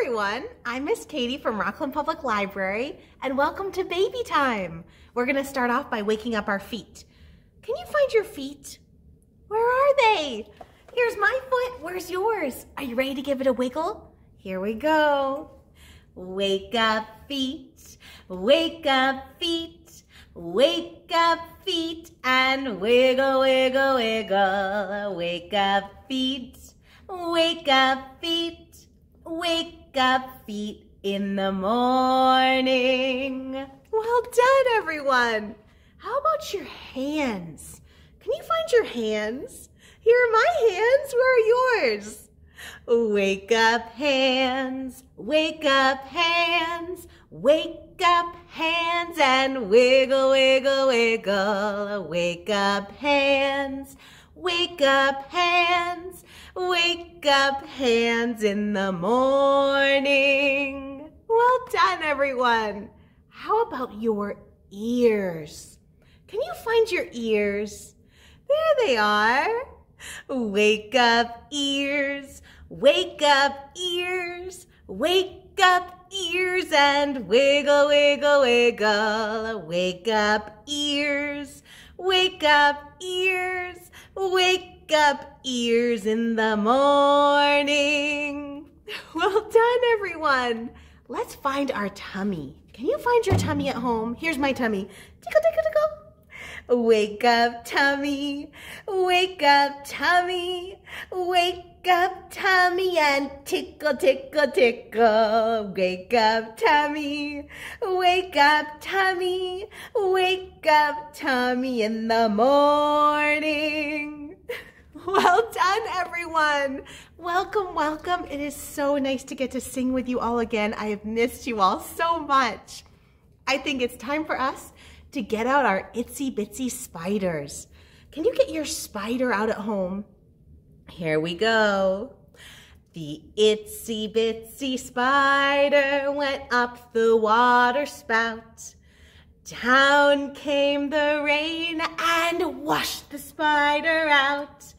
everyone, I'm Miss Katie from Rockland Public Library, and welcome to Baby Time. We're going to start off by waking up our feet. Can you find your feet? Where are they? Here's my foot. Where's yours? Are you ready to give it a wiggle? Here we go. Wake up feet, wake up feet, wake up feet, and wiggle, wiggle, wiggle. Wake up feet, wake up feet, wake up feet in the morning. Well done, everyone. How about your hands? Can you find your hands? Here are my hands. Where are yours? Wake up hands, wake up hands, wake up hands, and wiggle, wiggle, wiggle. Wake up hands, wake up hands, wake up hands in the morning. Well done, everyone. How about your ears? Can you find your ears? There they are. Wake up ears, wake up ears, and wiggle, wiggle, wiggle. Wake up ears, wake up ears in the morning. Well done, everyone. Let's find our tummy. Can you find your tummy at home? Here's my tummy. Tickle, tickle, tickle. Wake up, tummy. Wake up, tummy. Wake up, tummy, and tickle, tickle, tickle. Wake up, tummy. Wake up, tummy. Wake up, tummy in the morning. Well done, everyone. Welcome, welcome. It is so nice to get to sing with you all again. I have missed you all so much. I think it's time for us to get out our itsy bitsy spiders. Can you get your spider out at home? Here we go. The itsy bitsy spider went up the water spout. Down came the rain and washed the spider out.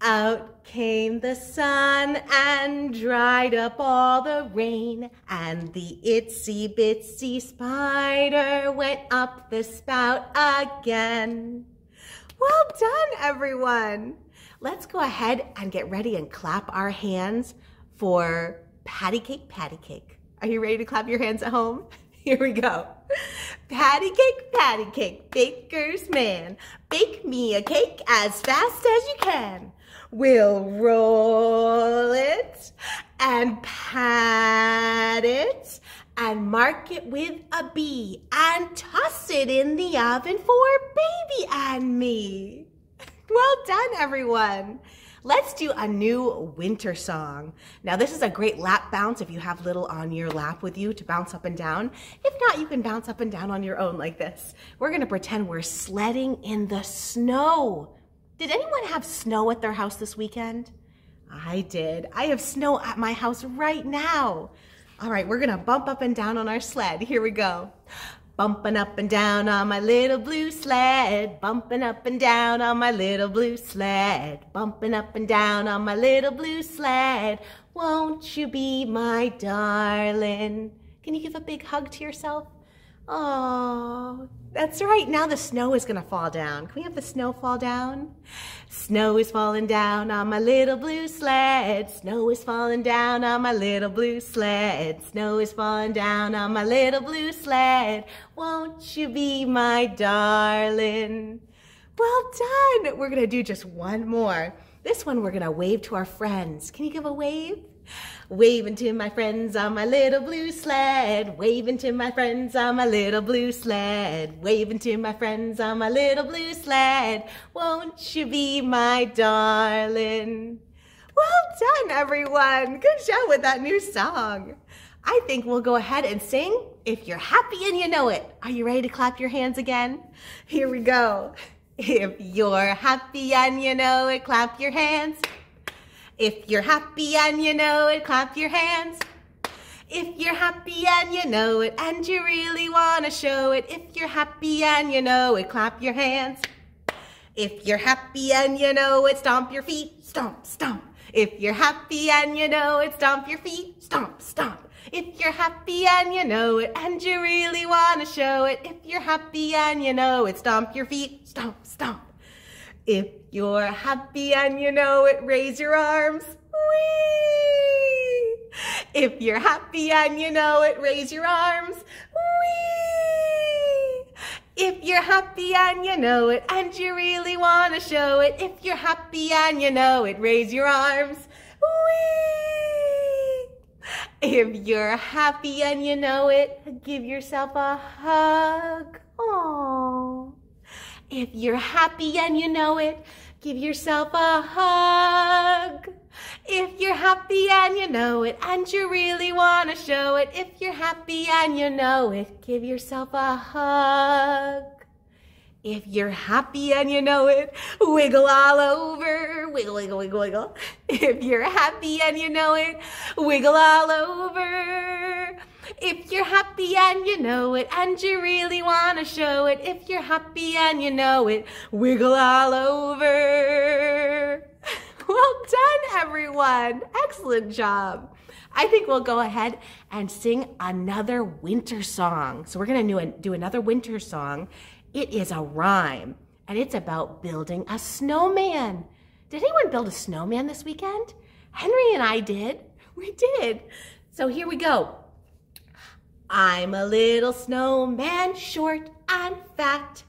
Out came the sun and dried up all the rain, and the itsy bitsy spider went up the spout again. Well done, everyone. Let's go ahead and get ready and clap our hands for patty cake, patty cake. Are you ready to clap your hands at home? Here we go. Patty cake, baker's man. Bake me a cake as fast as you can. We'll roll it and pat it and mark it with a B and toss it in the oven for baby and me. Well done, everyone. Let's do a new winter song. Now, this is a great lap bounce if you have Little on your lap with you to bounce up and down. If not, you can bounce up and down on your own like this. We're going to pretend we're sledding in the snow. Did anyone have snow at their house this weekend? I did. I have snow at my house right now. All right, we're going to bump up and down on our sled. Here we go. Bumping up and down on my little blue sled. Bumping up and down on my little blue sled. Bumping up and down on my little blue sled. Won't you be my darling? Can you give a big hug to yourself? Oh, that's right. Now the snow is going to fall down. Can we have the snow fall down? Snow is falling down on my little blue sled. Snow is falling down on my little blue sled. Snow is falling down on my little blue sled. Won't you be my darling? Well done. We're going to do just one more. This one we're going to wave to our friends. Can you give a wave? Waving to my friends on my little blue sled. Waving to my friends on my little blue sled. Waving to my friends on my little blue sled. Won't you be my darling? Well done, everyone. Good job with that new song. I think we'll go ahead and sing If You're Happy and You Know It. Are you ready to clap your hands again? Here we go. If you're happy and you know it, clap your hands. If you're happy and you know it, clap your hands. If you're happy and you know it, and you really want to show it. If you're happy and you know it, clap your hands. If you're happy and you know it, stomp your feet. Stomp, stomp. If you're happy and you know it, stomp your feet, stomp, stomp. If you're happy and you know it, and you really want to show it. If you're happy and you know it, stomp your feet, stomp, stomp. If you're happy and you know it, raise your arms, whee! If you're happy and you know it, raise your arms, whee! If you're happy and you know it, and you really want to show it. If you're happy and you know it, raise your arms, whee! If you're happy and you know it, give yourself a hug, aww. If you're happy and you know it, give yourself a hug. If you're happy and you know it, and you really want to show it. If you're happy and you know it, give yourself a hug. If you're happy and you know it, wiggle all over. Wiggle, wiggle, wiggle, wiggle. If you're happy and you know it, wiggle all over. If you're happy and you know it, and you really want to show it. If you're happy and you know it, wiggle all over. Well done, everyone. Excellent job. I think we'll go ahead and sing another winter song. So we're going to do another winter song. It is a rhyme, and it's about building a snowman. Did anyone build a snowman this weekend? Henry and I did. We did. So here we go. I'm a little snowman, short and fat.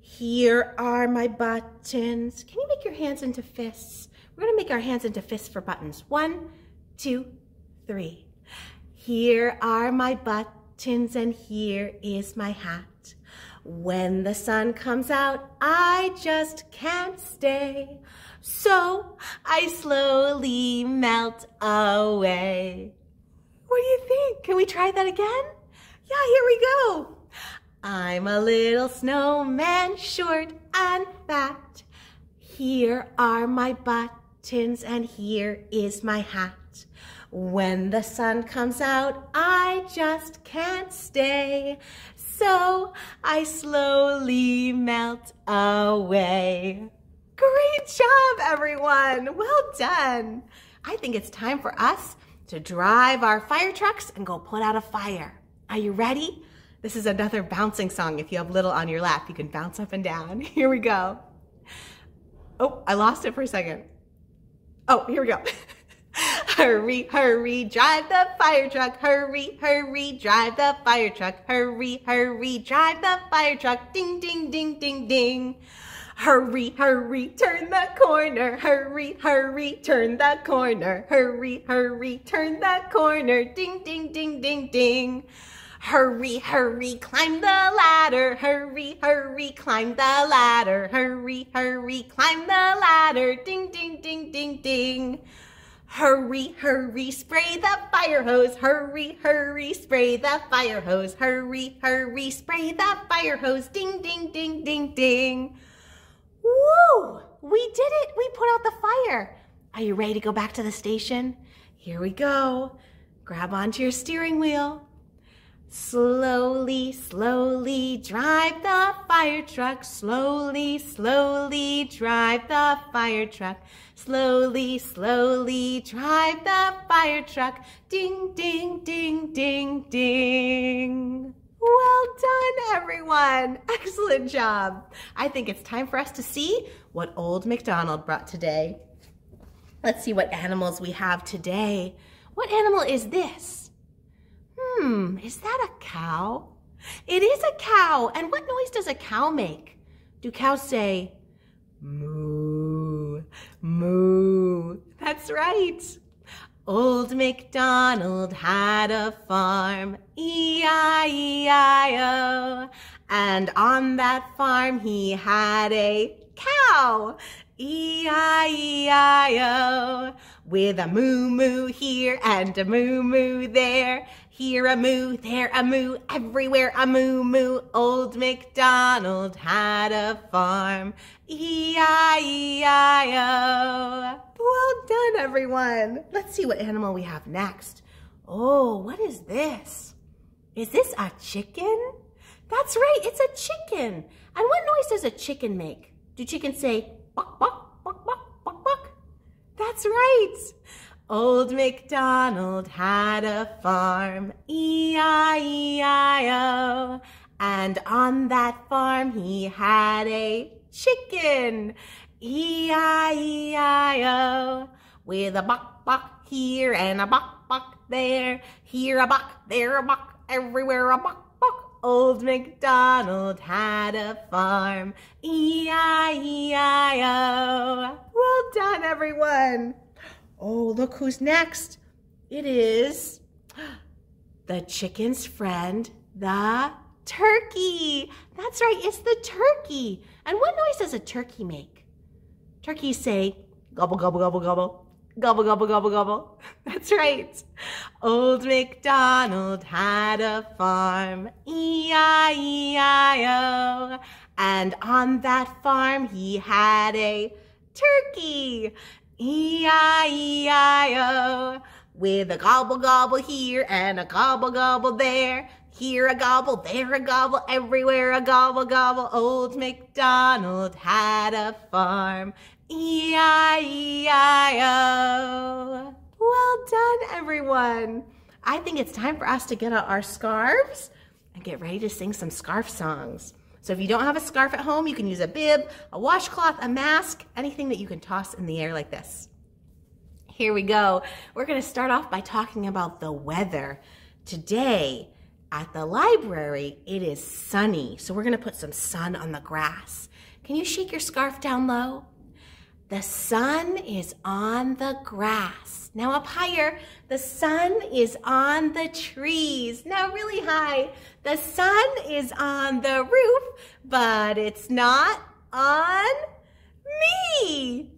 Here are my buttons. Can you make your hands into fists? We're going to make our hands into fists for buttons. 1, 2, 3. Here are my buttons and here is my hat. When the sun comes out, I just can't stay. So I slowly melt away. What do you think? Can we try that again? Yeah, here we go. I'm a little snowman, short and fat. Here are my buttons and here is my hat. When the sun comes out, I just can't stay. So I slowly melt away. Great job, everyone. Well done. I think it's time for us to drive our fire trucks and go put out a fire. Are you ready? This is another bouncing song. If you have Little on your lap, you can bounce up and down. Here we go. Oh, I lost it for a second. Oh, here we go. Hurry, hurry, drive the fire truck. Hurry, hurry, drive the fire truck. Hurry, hurry, drive the fire truck. Ding, ding, ding, ding, ding. Hurry, hurry, turn the corner. Hurry, hurry, turn the corner. Hurry, hurry, turn the corner. Ding, ding, ding, ding, ding. Hurry, hurry, climb the ladder. Hurry, hurry, climb the ladder. Hurry, hurry, climb the ladder. Ding, ding, ding, ding, ding. Hurry, hurry, spray the fire hose. Hurry, hurry, spray the fire hose. Hurry, hurry, spray the fire hose. Ding, ding, ding, ding, ding. Woo! We did it! We put out the fire! Are you ready to go back to the station? Here we go. Grab onto your steering wheel. Slowly, slowly drive the fire truck. Slowly, slowly drive the fire truck. Slowly, slowly drive the fire truck. Ding, ding, ding, ding, ding. Well done, everyone. Excellent job. I think it's time for us to see what Old MacDonald brought today. Let's see what animals we have today. What animal is this? Is that a cow? It is a cow. And what noise does a cow make? Do cows say, moo, moo? That's right. Old MacDonald had a farm, E-I-E-I-O. And on that farm he had a cow, E-I-E-I-O. With a moo-moo here and a moo-moo there. Here a moo, there a moo, everywhere a moo-moo. Old MacDonald had a farm, E-I-E-I-O. Well done, everyone. Let's see what animal we have next. Oh, what is this? Is this a chicken? That's right, it's a chicken. And what noise does a chicken make? Do chickens say, "Bawk, bawk, bawk, bawk, bawk, bawk"? That's right. Old MacDonald had a farm, E-I-E-I-O. And on that farm he had a chicken, E-I-E-I-O. With a buck-buck here and a buck-buck there. Here a buck, there a buck, everywhere a buck-buck. Old MacDonald had a farm, E-I-E-I-O. Well done, everyone. Oh, look who's next. It is the chicken's friend, the turkey. That's right, it's the turkey. And what noise does a turkey make? Turkeys say, gobble, gobble, gobble, gobble. Gobble, gobble, gobble, gobble. That's right. Old MacDonald had a farm, E-I-E-I-O. And on that farm he had a turkey, E-I-E-I-O. With a gobble gobble here and a gobble gobble there. Here a gobble, there a gobble, everywhere a gobble gobble. Old MacDonald had a farm, E-I-E-I-O. Well done, everyone. I think it's time for us to get out our scarves and get ready to sing some scarf songs. So if you don't have a scarf at home, you can use a bib, a washcloth, a mask, anything that you can toss in the air like this. Here we go. We're going to start off by talking about the weather. Today at the library, it is sunny. So we're going to put some sun on the grass. Can you shake your scarf down low? The sun is on the grass. Now up higher, the sun is on the trees. Now really high, the sun is on the roof, but it's not on me.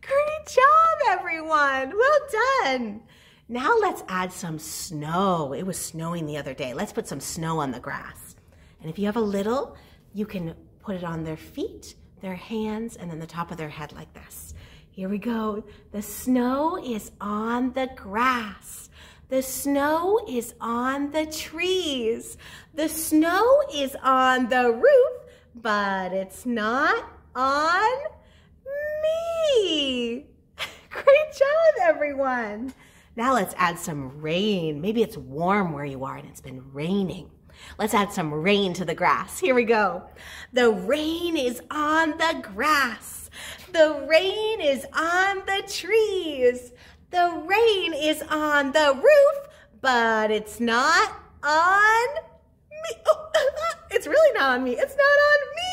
Great job, everyone. Well done. Now let's add some snow. It was snowing the other day. Let's put some snow on the grass. And if you have a little, you can put it on their feet, their hands, and then the top of their head like this. Here we go. The snow is on the grass. The snow is on the trees. The snow is on the roof, but it's not on me. Great job, everyone. Now let's add some rain. Maybe it's warm where you are and it's been raining. Let's add some rain to the grass. Here we go. The rain is on the grass. The rain is on the trees. The rain is on the roof, but it's not on me. Oh, it's really not on me. It's not on me.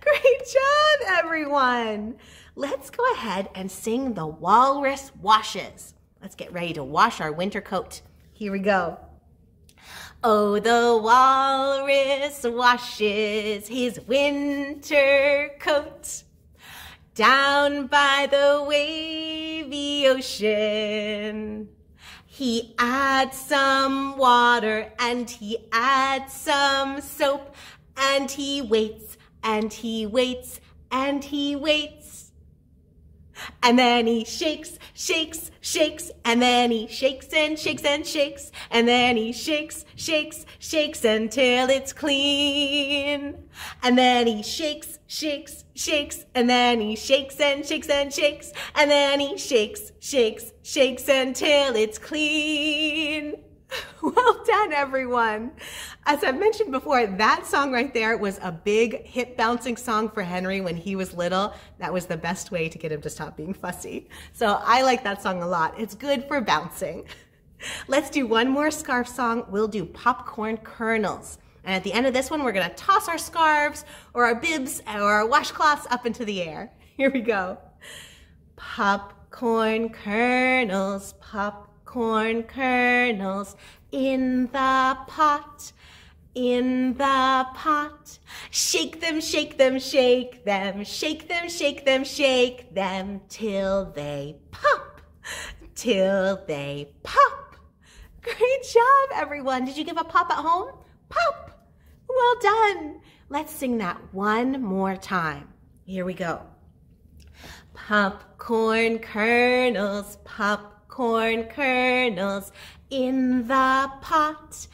Great job, everyone. Let's go ahead and sing the walrus washes. Let's get ready to wash our winter coat. Here we go. Oh, the walrus washes his winter coat down by the wavy ocean. He adds some water and he adds some soap, and he waits and he waits and he waits. And then he shakes, shakes, shakes, and then he shakes and shakes and shakes, and then he shakes, shakes, shakes until it's clean. And then he shakes, shakes, shakes, and then he shakes and shakes and shakes, and then he shakes, shakes, shakes until it's clean. Well done, everyone. As I've mentioned before, that song right there was a big hip bouncing song for Henry when he was little. That was the best way to get him to stop being fussy. So I like that song a lot. It's good for bouncing. Let's do one more scarf song. We'll do popcorn kernels. And at the end of this one, we're going to toss our scarves or our bibs or our washcloths up into the air. Here we go. Popcorn kernels, popcorn kernels in the pot, in the pot. Shake them, shake them, shake them, shake them, shake them, shake them till they pop, till they pop. Great job, everyone. Did you give a pop at home? Pop. Well done. Let's sing that one more time. Here we go. Popcorn kernels, popcorn kernels in the pot,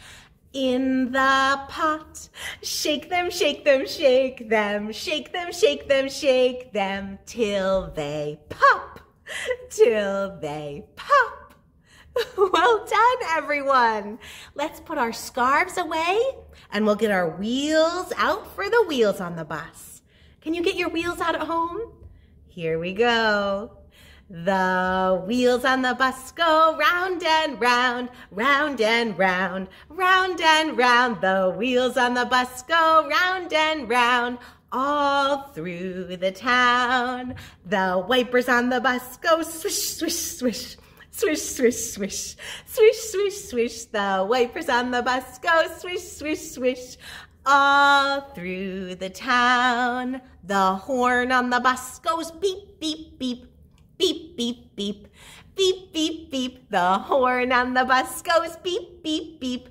in the pot. Shake them, shake them, shake them, shake them, shake them, shake them, till they pop, till they pop. Well done, everyone. Let's put our scarves away and we'll get our wheels out for the wheels on the bus. Can you get your wheels out at home? Here we go. The wheels on the bus go round and round, round and round, round and round. The wheels on the bus go round and round, all through the town. The wipers on the bus go swish, swish, swish, swish, swish, swish, swish, swish, swish. The wipers on the bus go swish, swish, swish, all through the town. The horn on the bus goes beep, beep, beep. Beep, beep, beep, beep, beep, beep. The horn on the bus goes beep, beep, beep,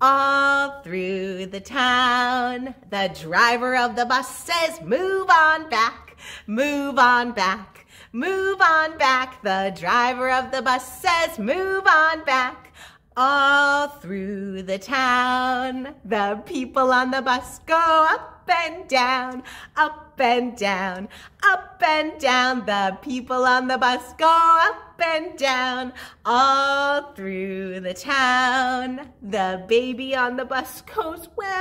all through the town. The driver of the bus says, move on back, move on back, move on back. The driver of the bus says, move on back, all through the town. The people on the bus go up and down, up and down, up and down. The people on the bus go up and down, all through the town. The baby on the bus goes where.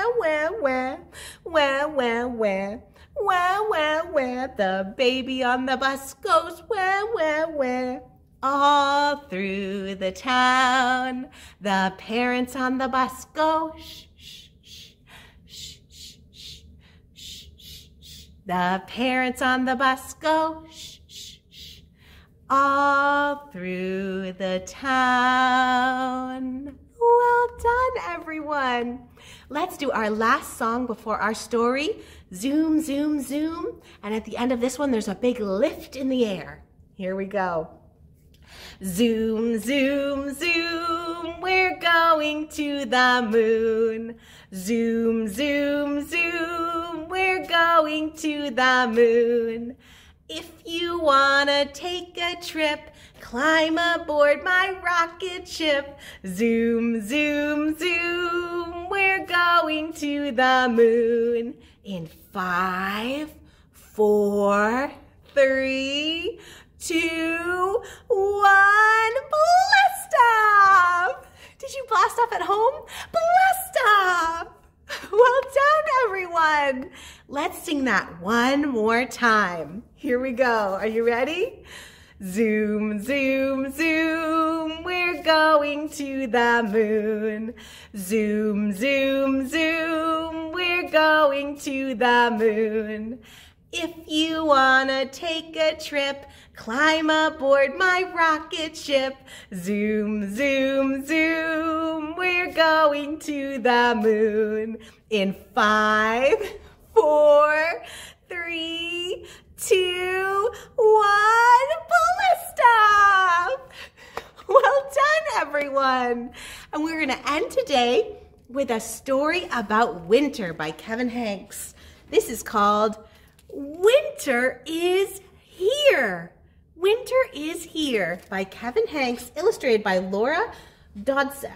The baby on the bus goes where, all through the town. The parents on the bus go shh. The parents on the bus go shh, shh, shh, all through the town. Well done, everyone. Let's do our last song before our story. Zoom, zoom, zoom. And at the end of this one, there's a big lift in the air. Here we go. Zoom, zoom, zoom, we're going to the moon. Zoom, zoom, zoom, we're going to the moon. If you wanna take a trip, climb aboard my rocket ship. Zoom, zoom, zoom, we're going to the moon. In 5, 4, 3, 2, 1, blast off! Did you blast off at home? Blast off! Well done, everyone. Let's sing that one more time. Here we go. Are you ready? Zoom, zoom, zoom, we're going to the moon. Zoom, zoom, zoom, we're going to the moon. If you wanna take a trip, climb aboard my rocket ship. Zoom, zoom, zoom, we're going to the moon. In 5, 4, 3, 2, 1, blast off! Well done, everyone. And we're gonna end today with a story about winter by Kevin Henkes. This is called Winter Is Here. Winter Is Here by Kevin Henkes, illustrated by Laura Dronzek.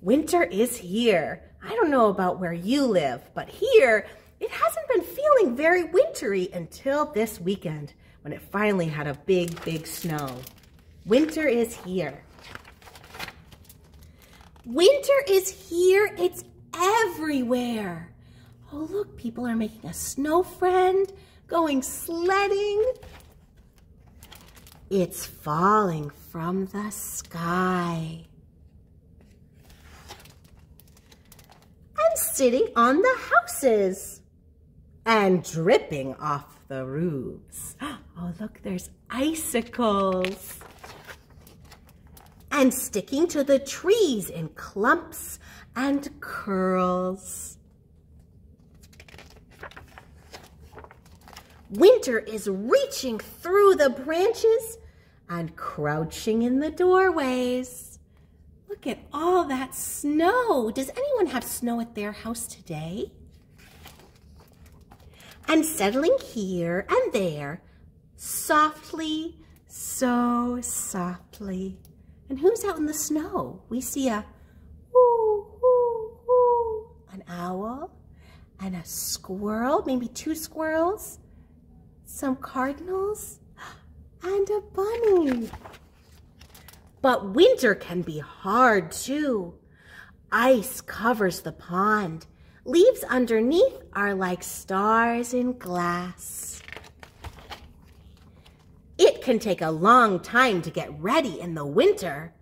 Winter is here. I don't know about where you live, but here it hasn't been feeling very wintry until this weekend when it finally had a big, big snow. Winter is here. Winter is here. It's everywhere. Oh, look, people are making a snow friend, going sledding. It's falling from the sky. And sitting on the houses. And dripping off the roofs. Oh, look, there's icicles. And sticking to the trees in clumps and curls. Winter is reaching through the branches and crouching in the doorways. Look at all that snow. Does anyone have snow at their house today? And settling here and there, softly, so softly. And who's out in the snow? We see a woo, woo, woo, an owl and a squirrel, maybe two squirrels, some cardinals, and a bunny. But winter can be hard too. Ice covers the pond. Leaves underneath are like stars in glass. It can take a long time to get ready in the winter.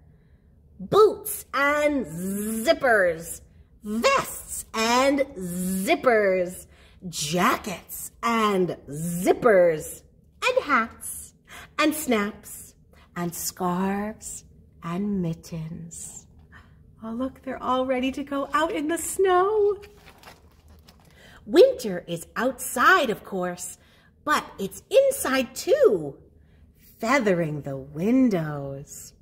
Boots and zippers, vests and zippers, jackets and zippers, and hats and snaps and scarves and mittens. Oh, look, they're all ready to go out in the snow. Winter is outside, of course, but it's inside too. Feathering the windows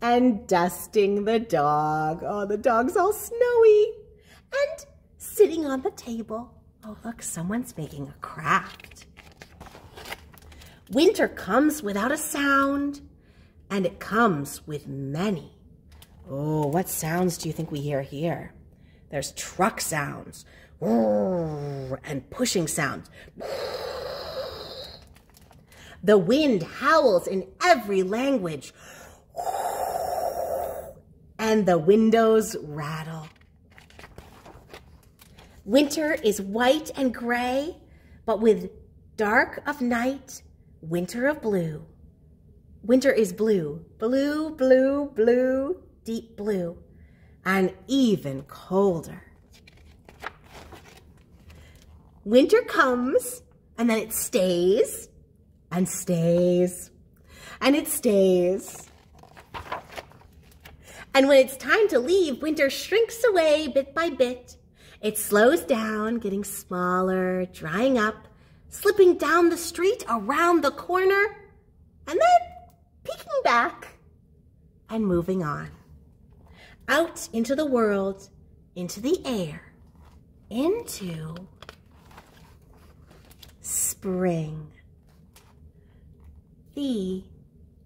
and dusting the dog. Oh, the dog's all snowy. And sitting on the table. Oh, look, someone's making a craft. Winter comes without a sound, and it comes with many. Oh, what sounds do you think we hear here? There's truck sounds and pushing sounds. The wind howls in every language, and the windows rattle. Winter is white and gray, but with dark of night, winter of blue. Winter is blue, blue, blue, blue. Deep blue, and even colder. Winter comes, and then it stays, and stays, and it stays. And when it's time to leave, winter shrinks away bit by bit. It slows down, getting smaller, drying up, slipping down the street, around the corner, and then peeking back and moving on. Out into the world, into the air, into spring. The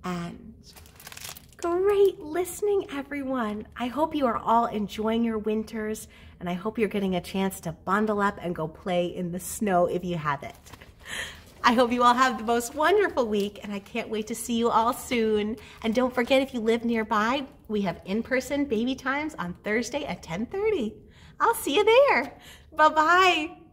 end. Great listening, everyone. I hope you are all enjoying your winters, and I hope you're getting a chance to bundle up and go play in the snow if you have it. I hope you all have the most wonderful week, and I can't wait to see you all soon. And don't forget, if you live nearby, we have in-person baby times on Thursday at 10:30. I'll see you there. Bye-bye.